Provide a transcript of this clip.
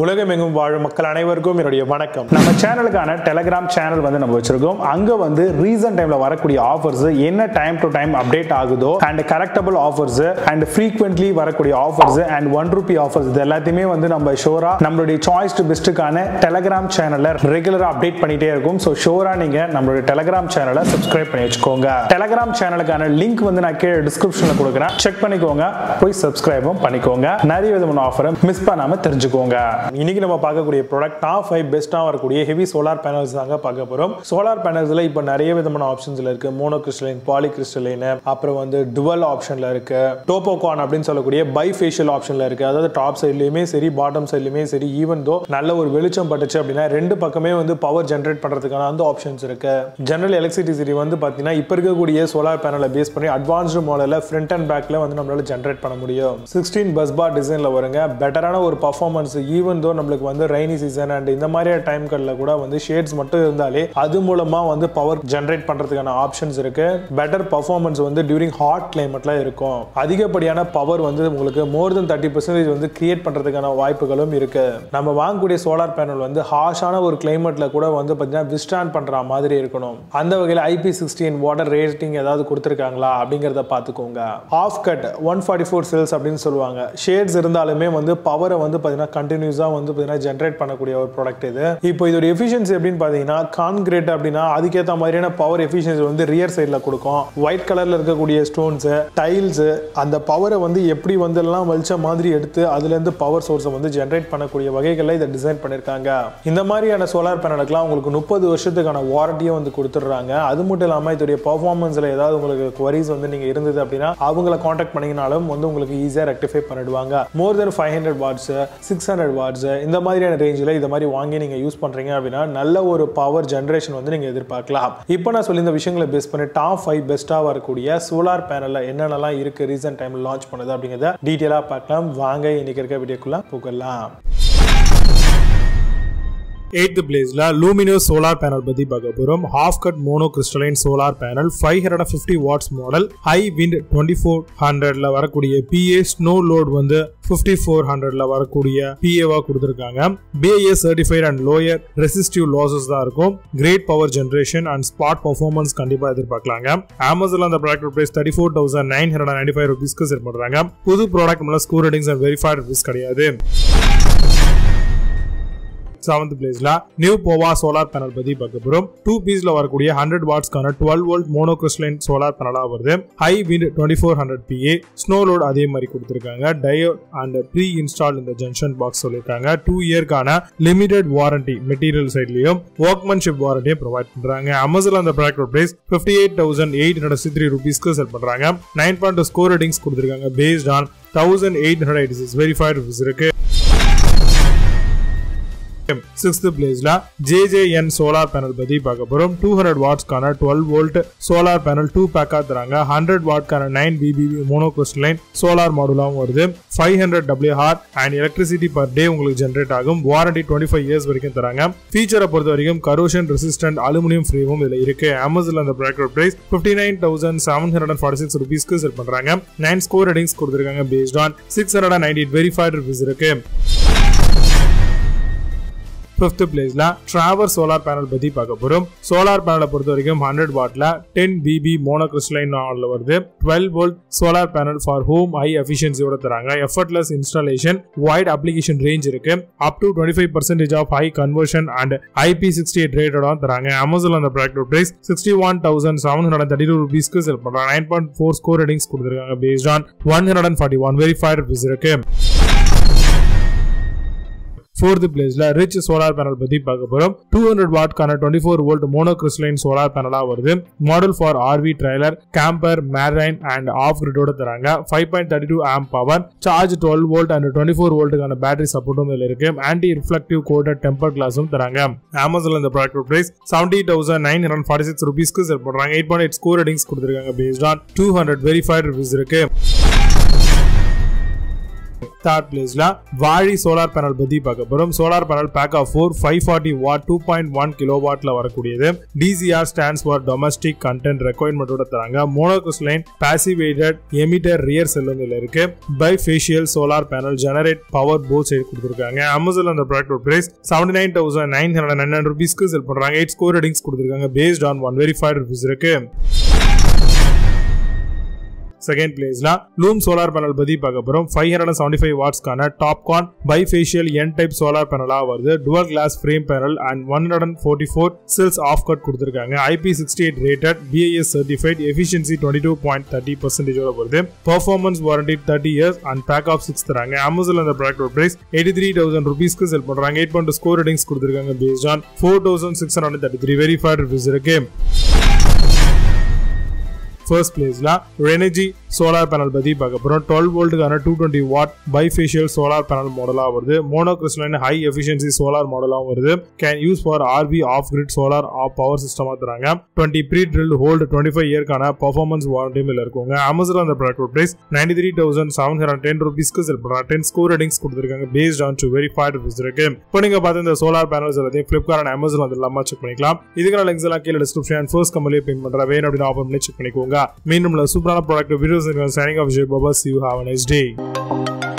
உலகமெங்கும் வாழும் மக்கள் அனைவருக்கும் என்னுடைய வணக்கம். நம்ம சேனலுக்கான Telegram சேனல் வந்து நம்ம வச்சிருக்கோம். அங்க வந்து ரீசன்ட் டைம்ல வரக்கூடிய ஆஃபர்ஸ் என்ன டைம் டு டைம் அப்டேட் ஆகுதோ and correctable offers and frequently வரக்கூடிய ஆஃபர்ஸ் and 1 ரூபாய் ஆஃபர்ஸ் இது எல்லாத்தையுமே வந்து நம்ம ஷோரா நம்மளுடைய சாய்ஸ் டு பெஸ்ட்கான Telegram சேனல்ல ரெகுலரா அப்டேட் பண்ணிட்டே இருக்கும். சோ ஷோரா நீங்க நம்மளுடைய Telegram சேனலை Subscribe பண்ணி வெச்சுக்கோங்க. Telegram சேனலுக்கான லிங்க் வந்து நான் கீழ டிஸ்கிரிப்ஷன்ல கொடுக்கிறேன். செக் பண்ணிக்கோங்க. போய் Subscribe-ம் பண்ணிக்கோங்க. நிறைய விதமான ஆஃபரை மிஸ் பண்ணாம தெரிஞ்சுக்கோங்க. இன்னைக்கு நம்ம பார்க்கக்கூடிய ப்ராடக்ட் டாப் 5 பெஸ்ட்டா வரக்கூடிய ஹெவி சோலார் பேனல்ஸ் தாங்க பார்க்க போறோம். சோலார் பேனல்ஸ்ல இப்ப நிறைய விதமான ஆப்ஷன்ஸ்ல இருக்கு. மோனோகிரிஸ்டலைன், பாலிகிரிஸ்டலைன், அப்புறம் வந்து டுவல் ஆப்ஷன்ல இருக்கு. டோபோகான் அப்படினு சொல்லக்கூடிய பைஃபேஷியல் ஆப்ஷன்ல இருக்கு. அதாவது டாப் சைடுலயுமே சரி பாட்டம் சைடுலயுமே சரி ஈவன் தோ நல்ல ஒரு வெளிச்சம் பட்டுச்சு அப்படினா ரெண்டு பக்கமே வந்து பவர் ஜெனரேட் பண்றதுக்கான அந்த ஆப்ஷன்ஸ் இருக்கு. ஜெனரல் எலக்ட்ரிசிட்டி வந்து பாத்தீங்கன்னா இப்ப இருக்கக்கூடிய சோலார் பேனலை பேஸ் பண்ணி அட்வான்ஸ்டு மாடல்ல ஃப்ரண்ட் அண்ட் பேக்ல வந்து நம்மளால ஜெனரேட் பண்ண முடியும். 16 busbar டிசைன்ல வருங்க. பெட்டரான ஒரு பெர்ஃபார்மன்ஸ் ஈவன் நம்மளுக்கு வந்து ரெய்னி சீசன் அண்ட் இந்த மாதிரியான டைம்கள்ல கூட வந்து ஷேட்ஸ் மட்டும் இருந்தாலே அது மூலமா வந்து பவர் ஜெனரேட் பண்றதுக்கான ஆப்ஷன்ஸ் இருக்கு. பெட்டர் பெர்ஃபார்மன்ஸ் வந்து டியூரிங் ஹாட் கிளைமேட்ல இருக்கும். அதிகப்படியான பவர் வந்து உங்களுக்கு மோர் தென் 30% வந்து கிரியேட் பண்றதுக்கான வாய்ப்புகளும் இருக்கு. நம்ம வாங்கக்கூடிய சோலார் பேனல் வந்து ஹாஷான ஒரு கிளைமேட்ல கூட வந்து பார்த்தீங்கன்னா விஸ்டாண்ட் பண்ற மாதிரி இருக்கணும். அந்த வகையில் IP16 வாட்டர் ரேட்டிங் ஏதாவது கொடுத்துருக்காங்களா அப்படிங்கிறத பார்த்துக்கோங்க. half cut 144 செல்ஸ் அப்படின்னு சொல்லுவாங்க. ஷேட்ஸ் இருந்தாலுமே வந்து பவரை வந்து பார்த்தீங்கன்னா கண்டினியூஸ் வந்து ஜெனரேட் பண்ணக்கூடிய ஒரு ப்ராடக்ட் இது. இப்போ இதோட எஃபிஷியன்சி எப்படின்னு பார்த்தீங்கன்னா கான்கிரீட் அப்படின்னா அதுக்கேற்ற மாதிரியான பவர் எஃபிஷியன்சி வந்து ரியர் சைடில் கொடுக்கும். ஒயிட் கலர்ல இருக்கக்கூடிய ஸ்டோன்ஸ் டைல்ஸ் அந்த பவரை வந்து எப்படி வந்து எல்லாம் வலிச்ச மாதிரி எடுத்து அதுலேருந்து பவர் சோர்ஸை வந்து ஜெனரேட் பண்ணக்கூடிய வகைகளில் இதை டிசைன் பண்ணியிருக்காங்க. இந்த மாதிரியான சோலார் பேனலுக்குலாம் உங்களுக்கு 30 வருஷத்துக்கான வாரண்டியும் வந்து கொடுத்துட்றாங்க. அது மட்டும் இல்லாமல் இதோடைய பர்ஃபார்மன்ஸில் ஏதாவது உங்களுக்கு குவரிஸ் வந்து நீங்கள் இருந்தது அப்படின்னா அவங்கள கான்டாக்ட் பண்ணிங்கனாலும் வந்து உங்களுக்கு ஈஸியாக ரெக்டிஃபை பண்ணிடுவாங்க. மோர் தென் 500 watts 600 watts இந்த மாதிரியான ரேஞ்சில் இதை மாதிரி வாங்கி நீங்க யூஸ் பண்றீங்க அப்படின்னா நல்ல ஒரு பவர் ஜெனரேஷன் வந்து நீங்க எதிர்பார்க்கலாம். இப்போ நான் சொல்லி இந்த விஷயங்களை பேஸ் பண்ணி டாப் 5 பெஸ்ட்டா வரக்கூடிய சோலார் பேனல்ல என்னென்னலாம் இருக்கு ரீசன்ட் டைம்ல லான்ச் பண்ணது அப்படிங்கறத டீடைலா பார்க்கலாம். வாங்க இன்னைக்கு இருக்க வீடியோக்குள்ள போகலாம். 8th பிளேஸ்ல லூமினஸ் சோலார் பேனல் பத்தி பார்க்க போறோம். half cut monocrystalline solar panel 550 watts model high wind 2400ல வரக்கூடிய PA ஸ்னோ லோட் வந்து 5400ல வரக்கூடிய PA-வா கொடுத்திருக்காங்க. BIS certified and lower resistive losses தான் இருக்கும். great power generation and spot performance கண்டிப்பா எதிர்பார்க்கலாங்க. Amazonல அந்த ப்ராடக்ட் பிரைஸ் 34995 ரூபீஸ்க்கு சேல் பண்றாங்க. புது ப்ராடக்ட் மேல score ratings and verified risk கிடையாது. 7th பிளேஸ்ல நியூ போவா சோலார் பேனல் பத்தி பார்க்க போறோம். 2 பீஸ்ல வரக்கூடிய 100 வாட்ஸ்க்கான 12 வோல்ட் மோனோகிரிஸ்டலைன் சோலார் பேனலா வருது. High wind 2400 PA snow load அதே மாதிரி கொடுத்திருக்காங்க. டயோட் அண்ட் ப்ரீ இன்ஸ்டால் இந்த ஜங்ஷன் பாக்ஸ் சொல்லிருக்காங்க. 2 இயர்க்கான லிமிடெட் வாரண்டி மெட்டீரியல் சைட்லயும் வர்க்மன்ஷிப் வாரண்டியை ப்ரொவைட் பண்றாங்க. Amazonல அந்த ப்ராடக்ட் பிரைஸ் 58863 ரூபீஸ்க்கு சேல் பண்றாங்க. 9.2 ஸ்கோர் ரேட்டிங்ஸ் கொடுத்திருக்காங்க. பேஸ்ட் ஆன் 1886 வெரிஃபைட் ரிவ்யூஸ் இருக்கு. 6th பிளேஸ்ல JJN சோலார் பேனல் பத்தி பார்க்க போறோம். 200 வாட்ஸ்க்கான 12 வோல்ட் சோலார் பேனல் 2 பேக்கா தராங்க. 100 வாட்ஸ்க்கான 9 BBB மோனோகிரிஸ்டலைன் சோலார் மாடுலாவும் வருது. 500 WH and electricity per day உங்களுக்கு ஜெனரேட் ஆகும். வாரண்டி 25 இயர்ஸ் வரைக்கும் தராங்க. ஃபீச்சரை பொறுத்த வரைக்கும் கரோஷன் ரெசிஸ்டன்ட் அலுமினியம் ஃப்ரேமும் இதுல இருக்கு. Amazonல அந்த ப்ராடக்ட் பிரைஸ் 59746 ரூபீஸ்க்கு சேல் பண்றாங்க. 9 ஸ்கோர் ரேட்டிங்ஸ் கொடுத்திருக்காங்க. பேஸ்ட் ஆன் 698 வெரிஃபைட் ரிவ்யூஸ் இருக்கு. 5th பிளேஸ்ல traver சோலார் பேனல் பத்தி பார்க்க போறோம். சோலார் பேனலை பொறுத்த வரைக்கும் 100 வாட்ல 10 BB மோனோகிரிஸ்டலைன் ஆல்ல வருது. 12 volt solar panel for home high எஃபிஷியன்சியோட தராங்க. Effortless installation wide application range இருக்கு. Up to 25% off high conversion and IP68 ரேட்டோட தராங்க. Amazonல அந்த ப்ராடக்ட் பிரைஸ் 61732 ரூபீஸ்க்கு சேல் பண்றாங்க. 9.4 ஸ்கோர் ரேட்டிங்ஸ் கொடுத்திருக்காங்க. பேஸ்ட் ஆன் 141 வெரிஃபைட் ரிவ்யூஸ் இருக்கு. 4th பிளேஸ்ல ரிச் சோலார் பேனல் பத்தி பார்க்க போறோம். 200 வாட்ஸ்க்கான 24 வோல்ட் மோனோகிரிஸ்டலைன் சோலார் பேனலா வருது. Model for RV trailer camper marine and off கிரிட்டோட தராங்க. 5.32 amp power charge 12 volt and 24 வோல்ட்டுக்கான பேட்டரி சப்போர்ட்டும் இதுல இருக்கு. ஆன்டி ரிஃப்ளெக்டிவ் கோட்டட் டெம்பர் கிளாஸும் தராங்க. Amazonல இந்த ப்ராடக்ட் பிரைஸ் 70946 ரூபீஸ்க்கு சேல் பண்றாங்க. 8.8 ஸ்கோர் ரேட்டிங்ஸ் கொடுத்திருக்காங்க. பேஸ்ட் ஆன் 200 வெரிஃபைட் ரிவ்யூஸ் இருக்கு. Third place la Vali solar panel பத்தி பார்க்க போறோம். Solar panel pack of 4 540 watt 2.1 kilowatt ல வரக்கூடியது. DCR stands for domestic content requirement ஓட தராங்க. Monocrystalline passivated emitter rear cell ல இருக்கு. Bifacial solar panel generate power both side கொடுத்திருக்காங்க. Amazon அந்த product price 79999 rupees க்கு sell பண்றாங்க. 8 score ratings கொடுத்திருக்காங்க based on one verified reviews இருக்கு. Second place la Loom Solar Panel பத்தி பார்க்க போறோம். 575 wattsக்கான Topcon bifacial N-type solar panel வருது. Dual glass frame panel and 144 cells half cut கொடுத்திருக்காங்க. IP68 rated, BIS certified, efficiency 22.30% ஓட வருது. Performance warranty 30 years and pack of 6 தராங்க. Amazon அந்த product price 83000 rupees க்கு sell பண்றாங்க. 8.2 score ratings கொடுத்திருக்காங்க based on 4633 verified reviews இருக்கு. First place la Rengy solar panel பத்தி பார்க்க போறோம். 12 voltக்கான 220 watt bifacial solar panel மாடலா வருது. Monocrystalline high efficiency solar மாடலா வருது. Can use for RV off grid solar power system தராங்க. 20 pre-drilled hold 25 yearக்கான performance warranty மேல இருக்குங்க. Amazon அந்த product price 93710 rupees க்கு sell பண்றாங்க. 10 score ratings கொடுத்திருக்காங்க based on to verified reviews இருக்கு. இப்போ நீங்க பார்த்த இந்த solar panels எல்லாத்தையும் Flipkart and Amazon அதெல்லாம் செக் பண்ணிக்கலாம். இதுக்கான links எல்லாம் கீழ description and first கமெண்ட்ல பின் பண்ற வேணும் அப்படினா ஆப்ஷன் பண்ணி செக் பண்ணிக்கோங்க. Meanwhile, super product videos and signing off. Bye bye. See you. Have a nice day.